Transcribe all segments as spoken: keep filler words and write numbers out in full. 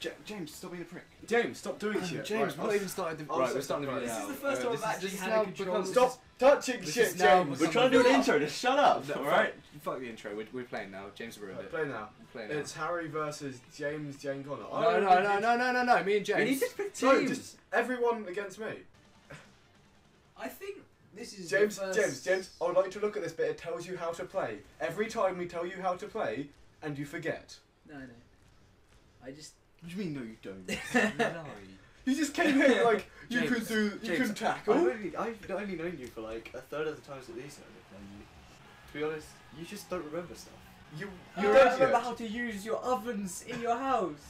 J James, stop being a prick. James, stop doing shit. James, we're not even starting the Right, we're starting the This is the first time I've actually had control. Stop touching shit, James. We're trying to do an intro, just shut up. Alright? Fuck the intro, we're playing now. James ruined it. Play now. It's Harry versus James, Jane, Connor. No, no, no, no, no, no, no, me and James. We need to pick teams. Everyone against me. I think this is James, James, James, I would like to look at this bit. It tells you how to play. Every time we tell you how to play, and you forget. No, no. I just... What do you mean, no, you don't? No. You just came here like, you James, could do, you James, could tackle. I've only, I've only known you for like a third of the times at least I've known you. To be honest, you just don't remember stuff. You, you oh, don't remember yet. How to use your ovens in your house.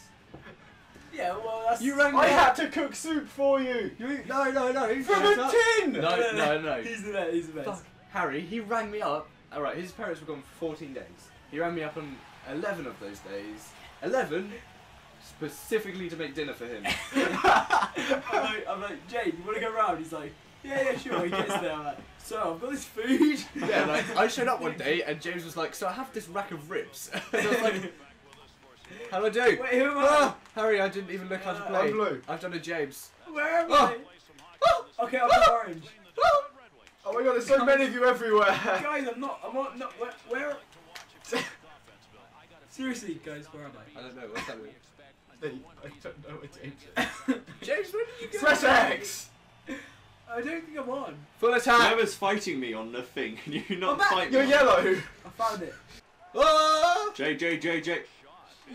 Yeah, well, that's... You rang I me had to cook soup for you! you no, no, no, he's From a tin! No, no, no, no. He's the best, he's the best. Fuck. Harry, he rang me up. Alright, his parents were gone for fourteen days. He rang me up on eleven of those days. eleven? Specifically to make dinner for him. I'm, like, I'm like, Jay, you want to go round? He's like, yeah, yeah, sure. He gets there. I'm like, so I've got this food. Yeah, like, I showed up one day and James was like, so I have this rack of ribs. And I was like, how do I do? Wait, who am I? Ah, Harry, I didn't even look uh, how to play. I'm blue. I've done a James. Where am oh. I? Okay, I'm oh. orange. Oh. Oh my god, there's so guys, many of you everywhere. Guys, I'm not, I'm not, not where? where? Seriously, guys, where am I? I don't know, what's that mean? I don't know where James is. James, where did you go? Press X! I don't think I'm on. Full attack! Whoever's fighting me on the thing, can you not fight me? You're yellow! I found it. Oh! Jay, Jay, Jay, Jay.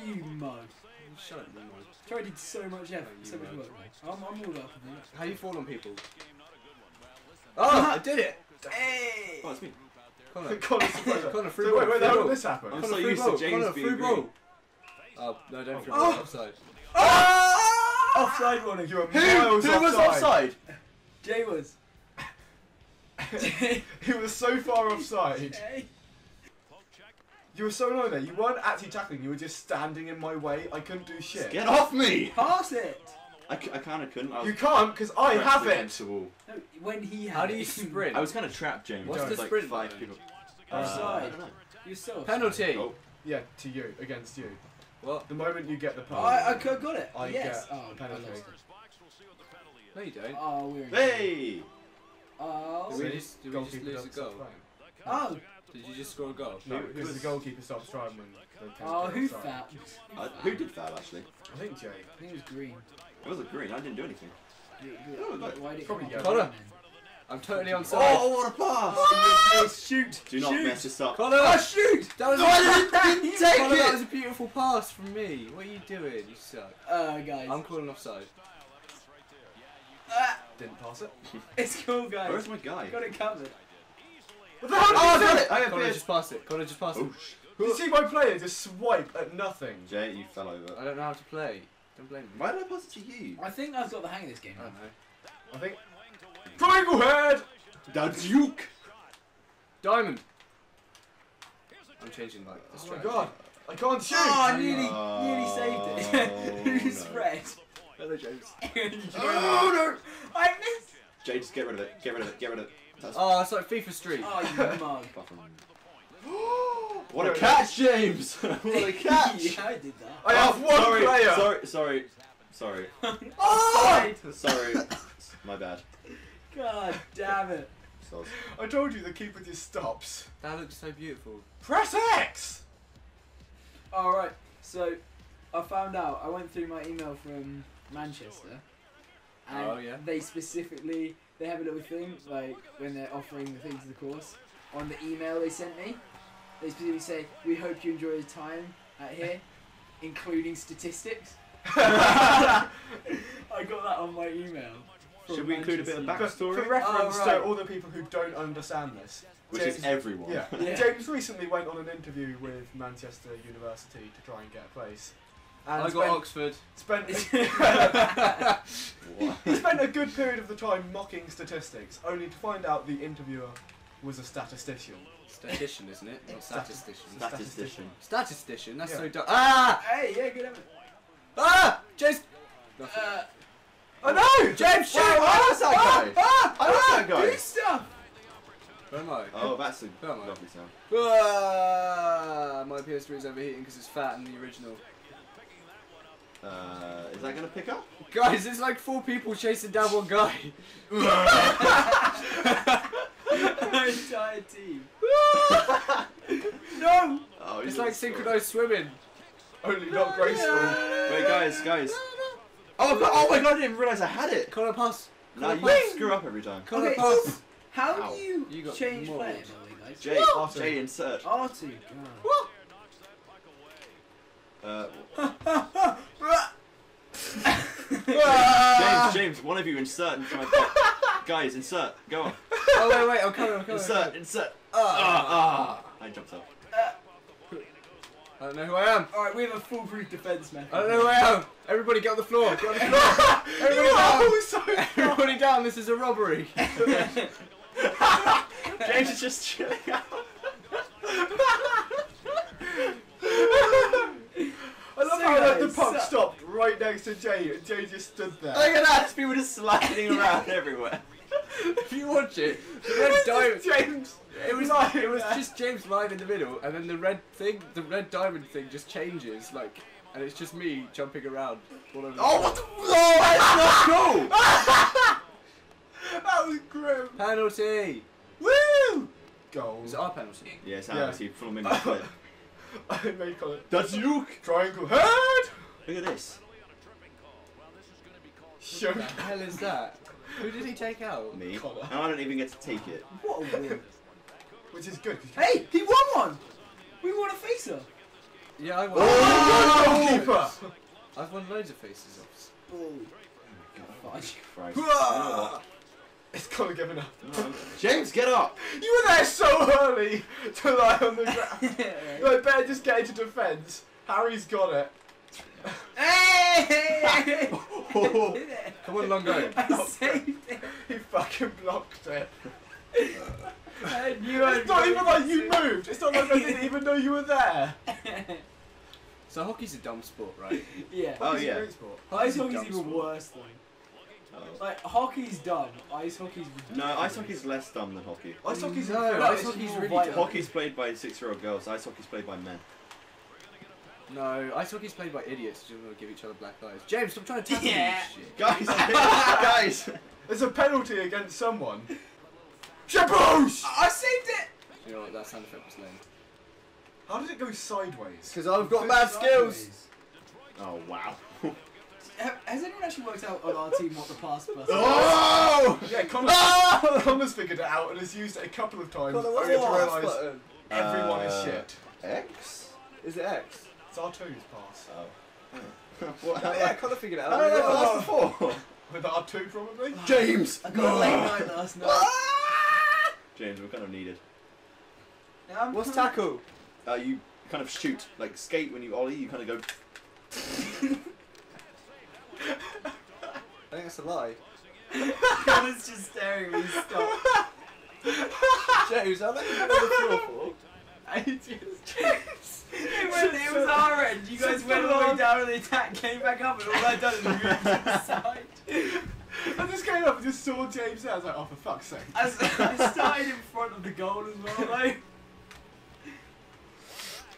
You mug. Shut up, you mug. Joey did so much effort, so much work. I'm, I'm all up on that. How you fall on people? Oh, I did it! Hey! Oh, it's me. Connor. Connor's Connor, free ball. So wait, wait, how did this happen? I'm so used to James being green. Oh, no, don't free ball. Offside. Oh! Offside warning. Who was offside? Jay was. Jay. He was so far offside. You were so low there, you weren't actually tackling, you were just standing in my way, I couldn't do shit. Get off me! Pass it! I, c I kind of couldn't. I you can't, because I have it! No, when he had How do you sprint? I was kind of trapped, James. What's the like sprint five though? people. Offside. Uh, You're so offside. Penalty! Oh, yeah, to you, against you. What? The moment you get the pass. I, I got it! I yes. get oh, penalty. I no, you don't. Oh, we're in Hey! Oh, did we, we just, did we just lose the goal? Oh! Did you just score a goal? No, who was the goalkeeper stopped trying when they came Oh, who fouled? Uh, who did foul, actually? I think Jay. I think it was green. It wasn't green, I didn't do anything. Yeah, yeah. Oh, look, why did Probably Connor! I'm totally onside. Oh, what a pass! Oh, shoot! Do not shoot. mess this up. Connor! Oh, shoot! That was, no, I didn't take Connor, it! That was a beautiful pass from me. What are you doing? You suck. Uh, guys. I'm calling offside. Uh, didn't pass it. It's cool, guys. Where's my guy? Got it covered. What the hell did oh, you do it? I Connor just passed it. Connor just passed oh, it. Did you see my player just swipe at nothing? Jay, you fell over. I don't know how to play. Don't blame me. Why did I pass it to you? I think I've got the hang of this game. I don't know. I think... Triangle head! That's Duke! Diamond! I'm changing like this. Oh my god! I can't shoot! Oh, I nearly, oh, nearly saved it. Who's red? Hello, James. Oh no! I missed! Jay, just get rid of it. Get rid of it. Get rid of it. That's oh, it's like FIFA Street. Oh, you mug. What a catch, James! What a catch! Yeah, I did that. I oh, have one sorry, player! Sorry, sorry, sorry. Oh! Sorry. My bad. God damn it. I told you the keeper just stops. That looks so beautiful. Press X! Alright, so I found out, I went through my email from Manchester. And oh, yeah. they specifically, they have a little thing, like, when they're offering the things of the course, on the email they sent me, they specifically say, we hope you enjoy your time at here, including statistics. I got that on my email. Should we include a bit of backstory? For, for reference oh, right. to all the people who don't understand this. Which James, is everyone. Yeah. yeah. James recently went on an interview with Manchester University to try and get a place. And I spent, got Oxford. Spent he spent a good period of the time mocking statistics, only to find out the interviewer was a statistician. Statistician, isn't it? Not statistician. Statistician. Statistician? That's yeah. so dumb. Ah! Hey, yeah, good effort. Ah! James! Nothing. Uh, I know! James, shoot! Wow, I was that guy! Ah, I was ah, that guy! Do stuff! Where am I? Oh, that's a lovely sound. Ah, my P S three is overheating because it's fat in the original. Uh, is that going to pick up? Guys, it's like four people chasing down one guy. The entire team. No! Oh, it's like synchronized swimming. Only not graceful. Wait, guys, guys. Oh, oh my god, I didn't realise I had it. Connor, pass. No, you screw up every time. Connor, okay, pass. How Ow. do you, you change players? Jay, Jay, insert. R two. What? Uh, James, James, one of you insert into my butt. Guys, insert. Go on. Oh wait, wait, I'm coming, I'm coming. Insert, on. insert. Ah, uh, ah. Uh, uh. I jumped up. Uh, I don't know who I am. All right, we have a foolproof defense method. I don't know who I am. Everybody, get on the floor. Get on the floor. Everybody down. So Everybody down. This is a robbery. James is just chilling out. The pump stopped right next to Jay, and Jay just stood there. Look at that, people just sliding around everywhere. If you watch it, the red diamond. James. It was like, it was just James lying in the middle, and then the red thing, the red diamond thing, just changes like, and it's just me jumping around. All over oh, what the? Oh, that's not cool. That was grim. Penalty. Woo! Goal. Is it our penalty? Yeah, it's our penalty. Full minute play. I may call it. That's you! Triangle head! Look at this. What the hell is that? Who did he take out? Me. Connor. And I don't even get to take it. What a win. Which is good. Hey! He won one! We won a facer! Yeah, I won. Oh, oh my god, goalkeeper! I've won loads of faces off. Oh my god. It's Connor giving up. No. James, get up! You were there so early to lie on the ground. Yeah. Like, better just get into defence. Harry's got it. Hey! Oh. Come on, Longo. I oh. saved it. He fucking blocked it. I knew it's not even like you moved. It's not like I didn't even know you were there. So hockey's a dumb sport, right? Yeah. Oh, yeah. Hockey's hockey's a dumb even sport. worse though. Like, hockey's dumb. Ice hockey's ridiculous. No, ice hockey's less dumb than hockey. Ice hockey's no, no ice hockey's really dumb. Hockey's played by six-year-old girls. Ice hockey's played by men. No, ice hockey's played by idiots who give each other black eyes. James, stop trying to tackle yeah. me shit. Guys, guys, there's a penalty against someone. Shaboosh! I saved it! You know what, that sound effect was lame. How did it go sideways? Because I've got mad skills. Oh, wow. Has anyone actually worked out on our team what the pass plus is? Oh! Yeah, Connor's, oh! Connor's figured it out and has used it a couple of times. Connor, what's the pass button? Everyone uh, is shit. X? Is it X? It's R two's pass. Oh. What, no, yeah, Connor figured it out. I don't know what it was before. With R two probably? James! I got a late night last night. James, we're kind of needed. Um, what's tackle? Uh, you kind of shoot. Like skate when you ollie, you kind of go... I think that's a lie. Connor's just staring at me, stop. James, I let you go to the floor for. I just... James! It, went, it was our end. You guys went all the way down and the attack came back up and all I'd done is moved to the side. I just came up and just saw James there. I was like, oh, for fuck's sake. I, I started in front of the goal as well, though.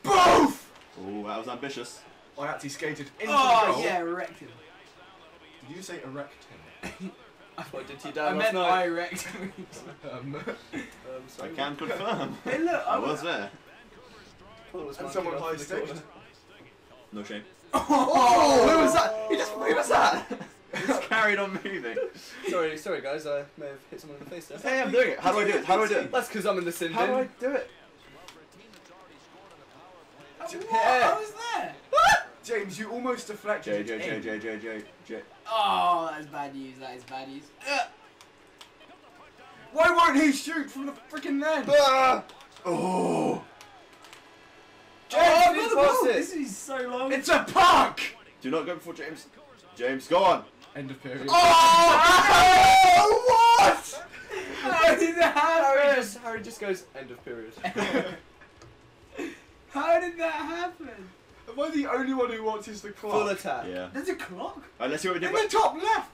Boof! Oh, that was ambitious. I actually skated into oh, the goal. Oh, yeah, wrecked him. Did you say erect him? What did you do? I meant I erect him. um, um, so I can confirm. Hey, look, I, I was there. Was and someone high sticked. No shame. Oh, oh, who was that? He just, who was that? Just carried on moving. Sorry, sorry guys, I may have hit someone in the face there. Hey, I'm doing it. How do I do it? How do I do it? That's because I'm in the sin bin. How do I do it? I was there. James, you almost deflected. Jay, Jay, Jay, Jay, Jay, Jay. Oh, that is bad news, that is bad news. Uh. Why won't he shoot from the freaking net? Uh. Oh. James, oh, I've got the ball. This is so long. It's a puck! Do not go before James. James, go on. End of period. Oh, oh what? How did that happen? Harry just, Harry just goes, end of period. How did that happen? Am I the only one who watches the clock? Full attack. Yeah. There's a clock? Alright, let's see what we did well. In the top left!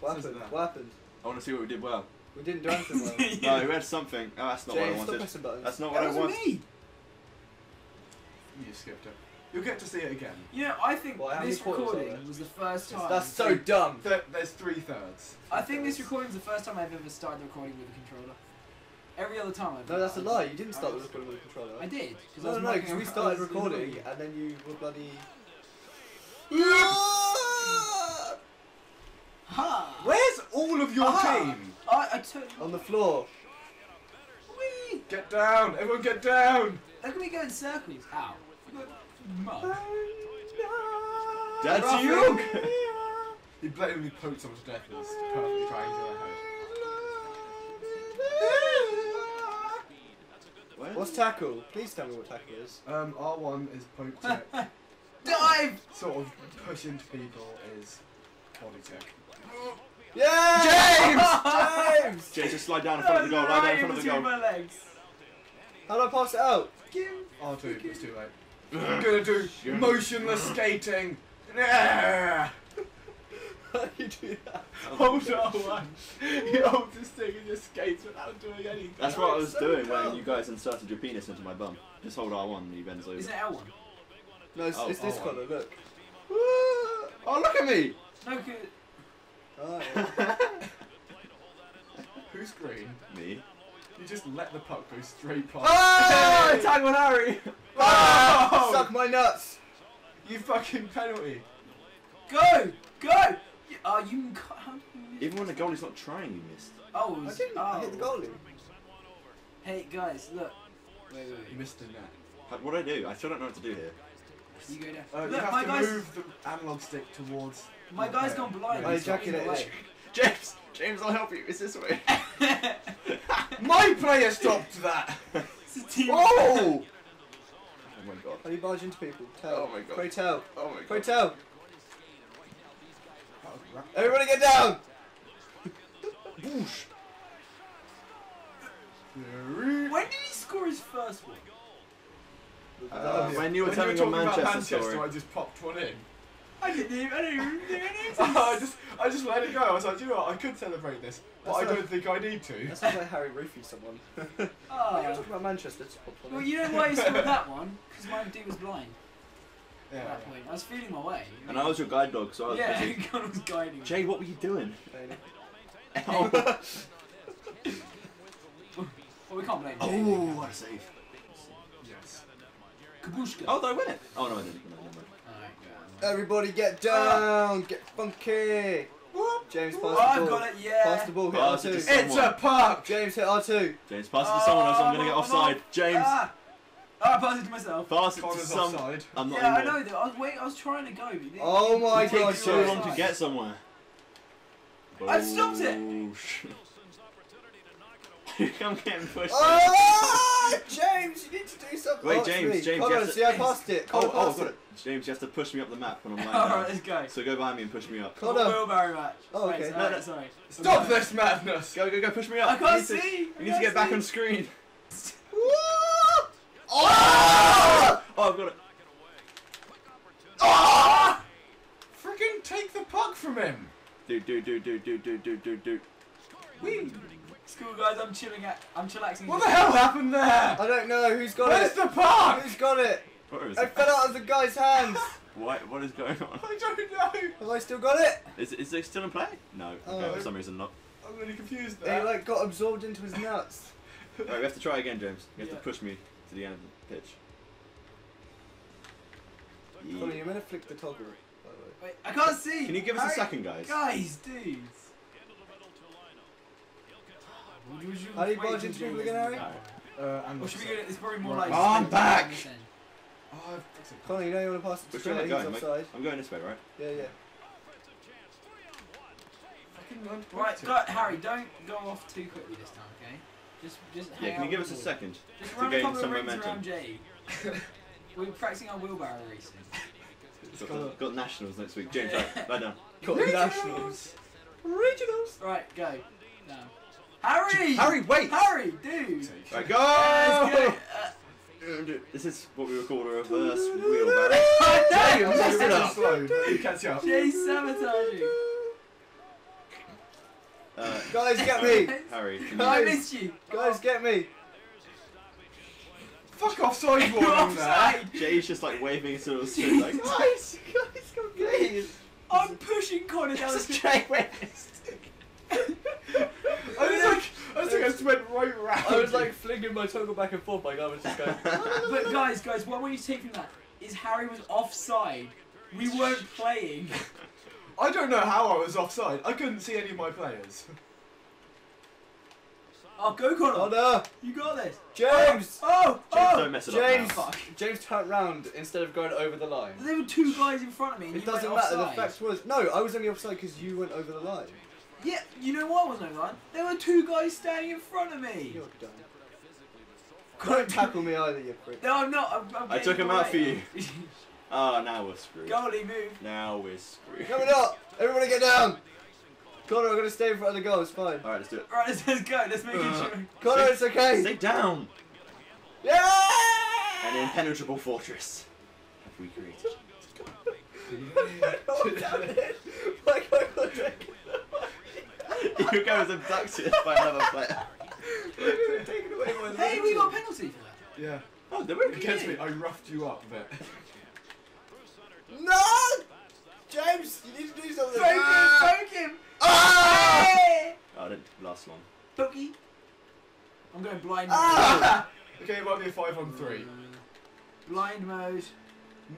What happened? What happened? I want to see what we did well. We didn't do anything well. No, we had something. Oh, that's not James, what I wanted. That's not that what I wanted. Me. You skipped it. You'll get to see it again. You know, I think well, this recording was the first time... That's so dumb. Th there's three thirds. I think thirds. This recording's the first time I've ever started recording with a controller. Every other time I've... No, that's a lie. You didn't start with recording with a controller. I did. Cause no, I no, no, because we started recording and then you were bloody... Ha! Where's all of your Aha. team? I, I took... On the floor. Whee! Get down! Everyone get down! How can we go in circles? Ow. Mug. That's Ruffing. You! He blatantly poked someone to death with his perfectly triangular head. What's tackle? Please tell me what tackle is. Um, R one is poke tech. Dive! Sort of push into people is body tech. Yeah! James! James! James, just slide down in front of the goal. Right down in front of the goal. My legs. How do I pass it out? R two, it's too late. I'm gonna do motionless skating. How do you do that? Hold R one. He holds his thing and just skates without doing anything. That's what I was doing when you guys inserted your penis into my bum. Just hold R one and he bends over. Is it L one? No, it's, oh, it's this colour, look. Oh, look at me! Look at... Oh, yeah. Who's green? Me. You just let the puck go straight past. Oh! Tag on Harry! Oh! Suck my nuts! You fucking penalty! Go! Go! Oh, you can't. Even when the goalie's not trying, you missed. Oh, it was, I, didn't, oh. I hit the goalie. Hey guys, look. Wait, wait, wait. You missed the net. What do I do? I still don't know what to do here. You go down. Uh, look, you have my to guys... move the analog stick towards. My guy's head. Gone blind. I ejaculated. James, James, I'll help you. It's this way. My player stopped that. Oh! Oh my god! How do you barge into people? Tell. Oh my god! Pray tell. Oh my god! Pray tell. Everybody get down! Whoosh! When did he score his first one? Uh, when you were when telling you were a Manchester, Manchester story, I just popped one in. I didn't even, I didn't even do anything. I just, I just let it go. I was like, you know what? I could celebrate this, but that's I don't like, think I need to. That's like Harry roofied someone. Oh, you were talking about Manchester. Well, in. You know why you scored that one? Because my dude was blind. Yeah. At that point, I was feeling my way. And I was your guide dog, so I was. Yeah, Connor was guiding. Jay, what were you doing? Oh. Well, we can't blame. Oh, Jay. What a save! Yes. Kabushka. Oh, did I win it? Oh, no, I didn't. No, never mind. Right, everybody get down! Uh, get funky! Whoop. James, pass oh, the ball. I've got it, yeah! Pass the ball, hit oh, R two. It's a puck! James, hit R two. James, pass it to someone else, I'm going to get offside. Not. James! Ah. Oh, I passed it to myself. Pass it Connor's to some... Offside. I'm not yeah, I know that. I was, wait, I was trying to go. But oh my god, it takes so long to get somewhere. Oh. I've stopped it! I'm getting pushed. Oh, James, you need to do something. Wait, James, James. Hold on, see, I passed it. Connor oh, passed oh, it. James, you have to push me up the map when I'm lying down. Alright, let's go. So go behind me and push me up. Connor. Wheelbarrow match. Oh, okay. Right, no, no, sorry. Stop this madness. Go, go, go, push me up. I can't you see. To, I you need to get see. Back on screen. Oh! Oh, I've got it. Oh! Freaking take the puck from him. Do, do, do, do, do, do, do, do, do. Whee. Cool guys, I'm chilling at. I'm chillaxing. What the hell happened there? I don't know. Who's got Where's it? Where's the puck? Who's got it? It fell out of the guy's hands. What? What is going on? I don't know. Have I still got it? Is is it still in play? No. Oh. Okay, for some reason not. I'm really confused. There. It like got absorbed into his nuts. Right, we have to try again, James. You have yeah. to push me to the end of the pitch. Yeah. Connor, you're meant to flick the toggle. Wait, I can't see. Can you give us Harry, a second, guys? Guys, dudes. How do you barge into people again, Harry? Uh, I'm well, should we go, it's probably more right. like... Oh, I'm back! Oh, Connor, you know you want to pass it to Jay, he's offside. I'm going this way, right? Yeah, yeah. Right, go, Harry, don't go off too quickly this time, okay? Just, just hang Yeah, can you give us a second just to gain some momentum? Jay. We're practicing our wheelbarrow racing. Got, got, got nationals next week. James, right, right now. Got nationals! Regionals! Right, go. Now. Harry! Harry, wait! Harry, dude! Right, go! Yeah, go. Uh, this is what we would call a reverse wheelbarrow. Oh, no! James, you're up. Slow. Catch up. Jay sabotaging you. Uh, guys, get me! Harry, can you... I missed you! Guys, get me! Fuck offside warning there. Jay's just like waving sort of street, like, guys, guys, come get I'm pushing Connor down the Jay West. I was like, I was like, I just went right round. I was like flinging my toggle back and forth, like I was just going. But guys, guys, what were you taking that? Is Harry was offside. We weren't playing. I don't know how I was offside. I couldn't see any of my players. Oh, go Connor! Oh, no. You got this! James! Oh! Oh! James, don't mess it James, up now. James turned round instead of going over the line. There were two guys in front of me and It you doesn't went matter, offside. The fact was... No, I was only offside because you went over the line. Yeah, you know why I wasn't over the line? There were two guys standing in front of me! You're done. Don't tackle me either, you prick. No, I'm not. I'm, I'm I took him out for you. Oh, now we're screwed. Goalie move. Now we're screwed. No, we're not! Everybody get down! Connor, I'm going to stay in front of the goal, it's fine. Alright, let's do it. Alright, let's, let's go, let's make uh, it sure. Connor, it's okay! Stay down! Yeah! An impenetrable fortress have we created. Your guy was abducted by another player. Hey, we got a penalty for that. Yeah. Oh, there were against me. I roughed you up a bit. No! James, you need to do something. Poke ah! him, poke him! Ah! Hey! Oh, I didn't last long. Boogie. I'm going blind mode. Ah! Okay, it might be a five on three. Blind mode.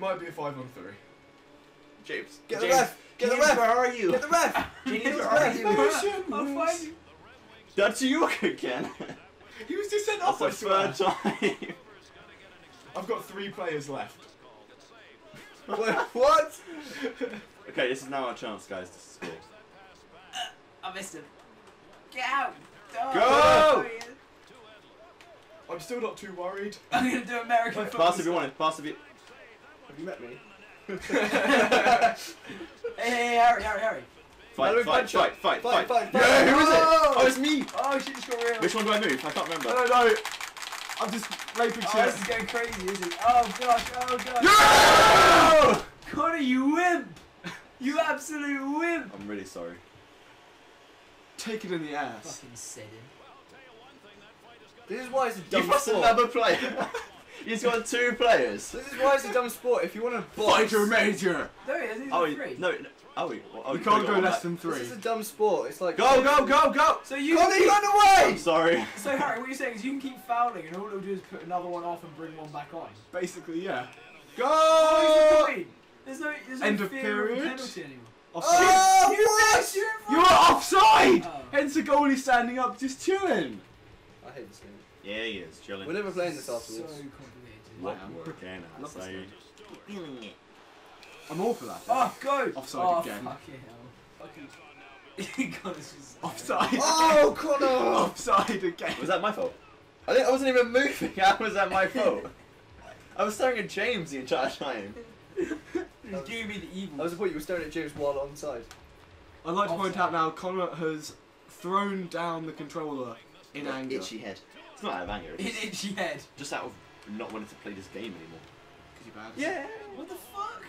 Might be a five on three. James, get James. the ref! Get James, the ref! Where are you? Get the ref! James, where are you? I'll find you. That's you again. He was just sent off. That's the third time. I've got three players left. Wait, what? Okay, this is now our chance, guys, to score. Uh, I missed him. Get out! Oh, go! Oh, I'm still not too worried. I'm gonna do American Wait, football. Pass if you want it. Pass if you. Have you met me? Hey, hey, Harry, Harry, Harry! Fight, fight, fight, fight, fight, fight! No, yeah, who is it? Oh, oh, it's me! Oh shit, it's got real. Which one do I move? I can't remember. No, no. I'm just raping shit. Oh, this is going crazy, isn't it? Oh gosh, oh gosh. Yeah! Connor, you wimp! You absolute wimp! I'm really sorry. Take it in the ass. Fucking said it. This is why it's a dumb you sport. You must have never played. He's got two players. This is why it's a dumb sport. If you want to box... Fighter major! No, he doesn't. Oh, three. No, no. Oh, we, well, oh, you can't go less than three. This is a dumb sport. It's like go, go, go, go. So you Connor, you run away. I'm sorry. So Harry, what you're saying is you can keep fouling, and all it'll do is put another one off and bring one back on. Basically, yeah. Go. Oh, the there's no, there's no end of period. Of penalty anymore. Oh, you, you, missed, you, you were offside. Oh. Hence the goalie standing up, just chilling. I hate this game. Yeah, he is chilling. We're never playing this afterwards. So complicated. What wow. Again? I say. Feeling it. I'm all for that. Oh, go! Offside oh, again. Fucking hell. Fucking... God, this is offside. Oh, Connor! Offside again. Was that my fault? I, didn't, I wasn't even moving. How was that my fault? I was staring at James the entire time. You gave me the evil. I was the point you were staring at James while onside. I'd like to offside. Point out now, Connor has thrown down the controller in what anger. Itchy head. It's not out of anger. It's it itchy head. Just out of not wanting to play this game anymore. Because you're bad. Yeah. What the fuck?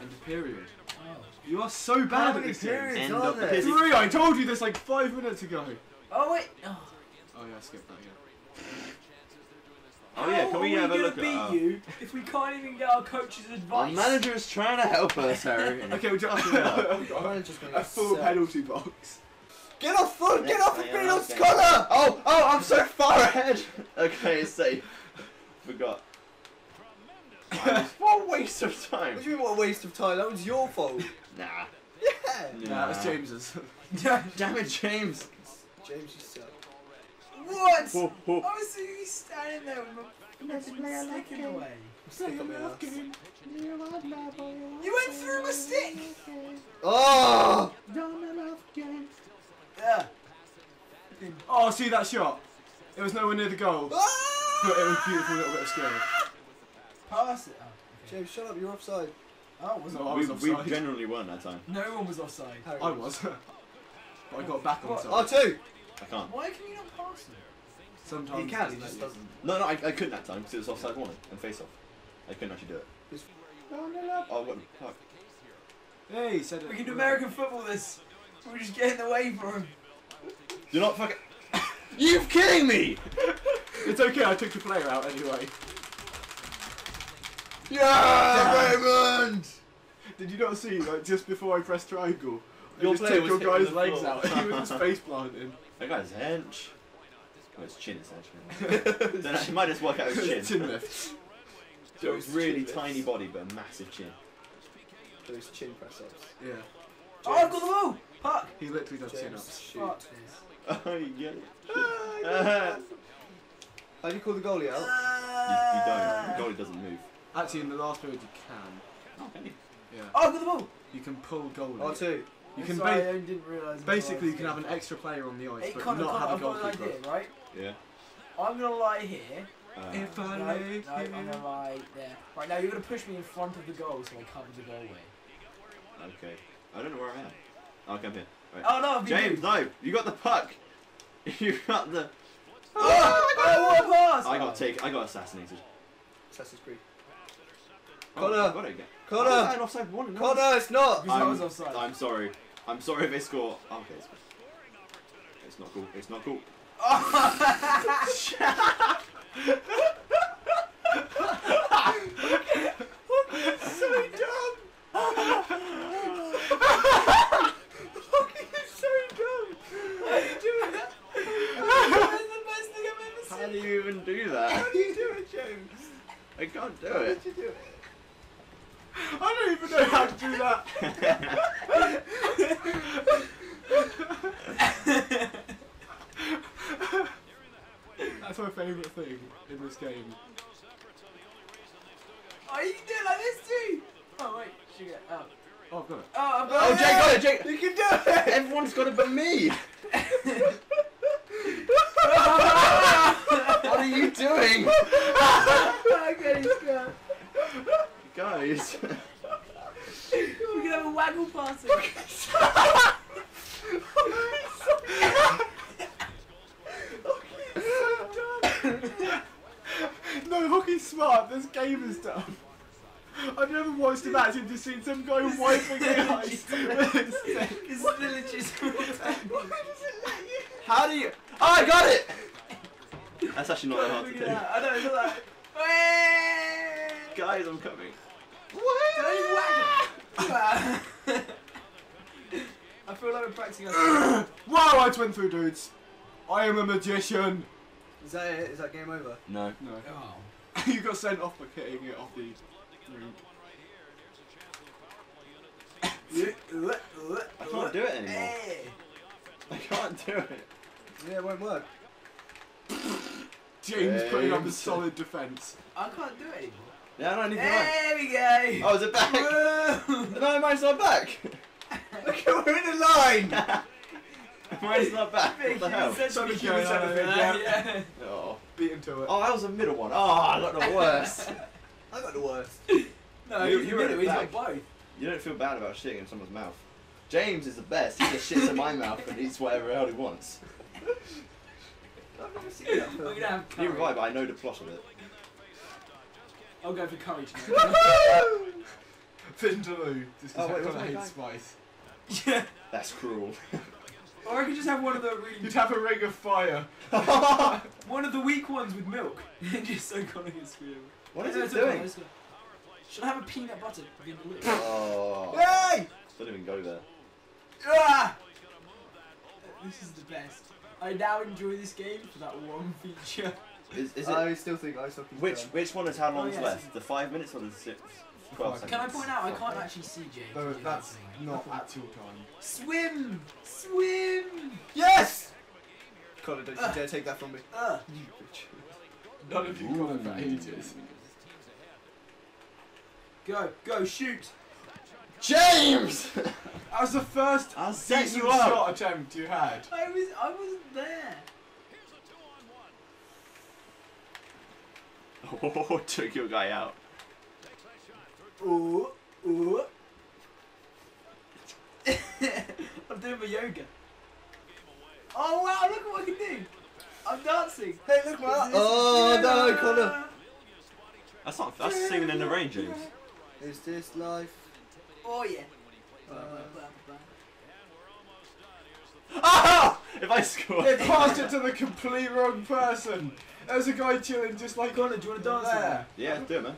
End of period. Oh. You are so bad at this game. End of period. Three, I told you this like five minutes ago. Oh wait. Oh, oh yeah, I skipped that again. Oh yeah, can we have a look at How are we going to beat you if we can't even get our coach's advice? Our manager is trying to help us, Harry. Okay, we'll just a full penalty box. Get off foot! Get off the penalty scholar! Oh, oh, I'm so far ahead. Okay, it's safe. Forgot. What a waste of time! What do you mean, what a waste of time? That was your fault. Nah. Yeah. Nah, nah. That was James's. Damn it, James. James, you suck. What? Whoa, whoa. I was really standing there with my stick in the way. You went through my stick. Oh! Yeah. Oh, see that shot? It was nowhere near the goal, ah! But it was beautiful, a little bit of skill. Pass it. Oh, okay. James, shut up, you're offside. Oh, was no, I was we, offside. We generally weren't that time. No one was offside. Harry I was. But I got back what? Onside. Oh, two! I can't. Why can you not pass it? Sometimes he can, he just doesn't. No, no, I, I couldn't that time because it was offside warning and face off. I couldn't actually do it. It's oh, what? Fuck. Hey, he said it. We can do American football this. We just get in the way for him. You're not fucking. You're kidding me! It's okay, I took the player out anyway. Yeah, Raymond! Did you not see, like, just before I pressed triangle, your I just took your guy's legs out and he was face planting. That guy's hench. Well, his chin is hench. Then actually might just work out his chin. Chin lift. So it's really tiny body, but a massive chin. Those chin press-ups. Yeah. James. Oh, I've got the wall! Fuck! He literally does chin-ups. Shoot. Oh, you get it. How do you call the goalie out? You, you don't. The goalie doesn't move. Actually, in the last period, you can. Oh, can you? Yeah. Oh, I've got the ball! You can pull goalie. Oh, two. You can sorry, ba I didn't realise basically, you can have an extra player on the ice, it but not of, have a goalkeeper. I've got an idea, right? Yeah. I'm going to lie here. Uh, if I no, live no, here. I'm going to lie there. Right, now you're going to push me in front of the goal so I cover the goal away. Okay. I don't know where I am. Oh, okay, I'm here. Right. Oh, no, I've been James, moved. No! You got the puck! You got the... Oh, oh, oh what a pass! I got, take, I got assassinated. Assassin's Creed. Connor! Oh, got it again. Connor! Oh, it's offside one, no. Connor, it's not! I'm, I was offside. I'm sorry. I'm sorry if they score. Oh, okay, it's cool. It's not cool. It's not cool. Oh. Shut up! So dumb! What are you so dumb? How do you do it? That's the best thing I've ever seen. How do you even do that? How do you do it, James? I can't do How it. How did you do it? I don't even know how to do that. That's my favourite thing in this game. Oh, you can do it like this too! Oh, wait, shoot it. Oh, oh I've got it. Oh, I've got oh, it. Jay got it, Jay! You can do it! Everyone's got it but me! What are you doing? Okay, he's gone. Guys, we can have a waggle party. No, hockey's smart. This game is dumb. I've never watched a match and just seen some guy wiping their eyes. It's illegitimate. Why does it let you? How do you? Oh, I got it. That's actually not that hard to do. I don't know that. Guys, I'm coming. I feel like we're practicing. Wow, I went through, dudes. I am a magician. Is that it? Is that game over? No. No. Oh. You got sent off for kicking it off the room. I can't do it anymore. Hey. I can't do it. Yeah, it won't work. James hey, putting up a solid defence. I can't do it anymore. Yeah, I don't need to. There right. we go. Oh, is it back? No, mine's not back. Look, we're in a line. Mine's not back. What the hell? Something going on over there. Oh, beat him to it. Oh, that was a middle one. Oh, I got the worst. I got the worst. No, you, you middle, he's got both. You don't feel bad about shitting in someone's mouth. James is the best. He just shits in my mouth and eats whatever the hell he wants. I've never seen that film. We're gonna have curry. You're right, but I know the plot of it. I'll go for curry tonight. Vindaloo. Just because oh, wait, I hate spice. Yeah. That's cruel. Or I could just have one of the really... You'd have a ring of fire. One of the weak ones with milk. Just so Connor gets screwed. What is it doing? Gonna... Should I have a peanut butter? Oh. Hey! Don't even go there. Ah! This is the best. I now enjoy this game for that one feature. Is, is it? I still think I still think Which which one is how long's oh, yes. left? The five minutes or the six? twelve seconds. Can I point out I can't actually see James? No, that's that not actual time. Swim, swim. Yes. Connor, don't uh, you dare take that from me. Uh, you bitch. None of you Connor for ages. Go, go, shoot. James! That was the first I set you up. shot attempt you had. I was, I wasn't there. Oh, took your guy out. Ooh, ooh. I'm doing my yoga. Oh wow! Look what I can do. I'm dancing. Hey, look what! Oh no, Connor. That's not. That's singing in the rain, James. Is this life? Oh yeah. Uh, ah! If I score, they passed it to the complete wrong person. There's a guy chilling just like Connor. Do you want to dance? There. Yeah, do it, man.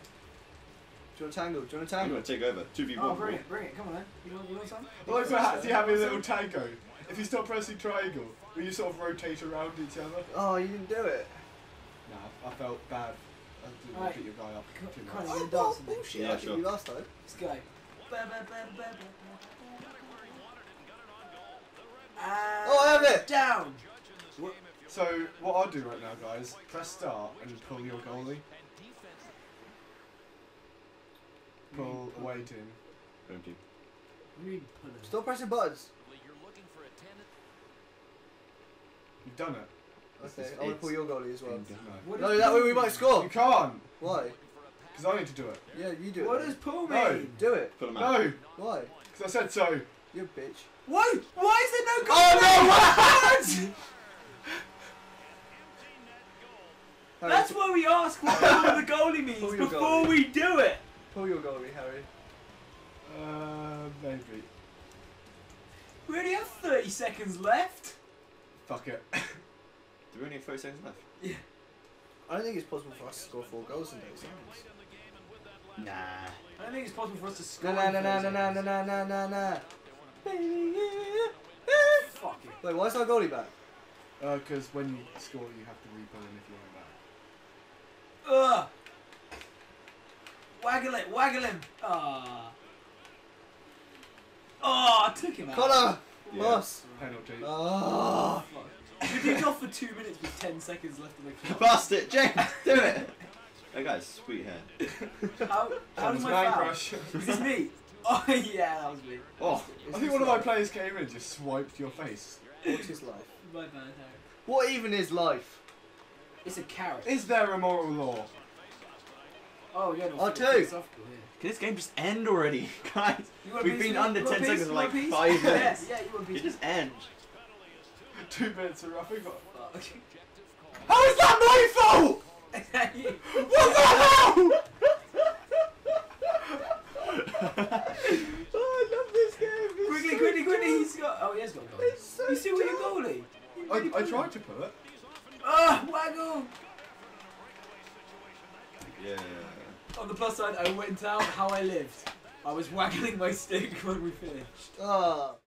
Do you want a tangle? Do you want a tangle? I'm going to take over. two v one. Oh, bring it, bring it. Come on then. You want, you want something? I like perhaps you have a little tango. If you stop pressing triangle, will you sort of rotate around each other? Oh, you didn't do it. Nah, I felt bad. I didn't right. Look at your guy up too much. Oh, oh, bullshit. Yeah, I sure. You last time. Let's go. And oh, I have it! Down! What? So, what I'll do right now, guys, press start and just pull your goalie. Pull away to him. Thank you. Still pressing buttons. You've done it. Okay, I want to pull your goalie as well. No, that way we might score. You can't. Why? Because I need to do it. Yeah, you do it. What does pull mean? No. Do it. Pull him out. No. Why? Because I said so. You bitch. Why? Why is there no goal? Oh no, what? Harry, that's why we ask what the goalie means before goalie. We do it. Pull your goalie, Harry. Uh, maybe. We only have thirty seconds left. Fuck it. Do we only have thirty seconds left? Yeah. I don't think it's possible for us to score four goals in thirty seconds. Nah. I don't think it's possible for us to score. Nah, nah, nah, nah, nah, nah, nah, nah, nah, nah. Fuck it. Wait, why is our goalie back? Uh, because when you score, you have to rebound if you want back. Ugh. Waggle it, waggle him. Ah. Oh. oh, I took him out. Connor! Yeah. Loss. Penalty. Oh. We did off for two minutes with ten seconds left in the clock. Blast it, James, do it. That guy's sweet hair. How, how did my foul? Crush. Is this me? Oh, yeah, that was me. Oh, I think one of my players came in and just swiped your face. What's his life? My bad, Harry. What even is life? It's a carrot. Is there a moral law? Oh yeah. No, I do. Can this game just end already, guys? We've been under ten seconds for like five minutes. Yes, yeah, you want to just end. Two minutes of roughing. How is that my fault? What the hell? Oh, I love this game. Quickly, quickly, quickly! He's got. Oh, he has got a goal. You see where your goalie? I I tried to put it. Ah, oh, waggle! Yeah, yeah, yeah. On the plus side, I went out how I lived. I was waggling my stick when we finished. Ah. Oh.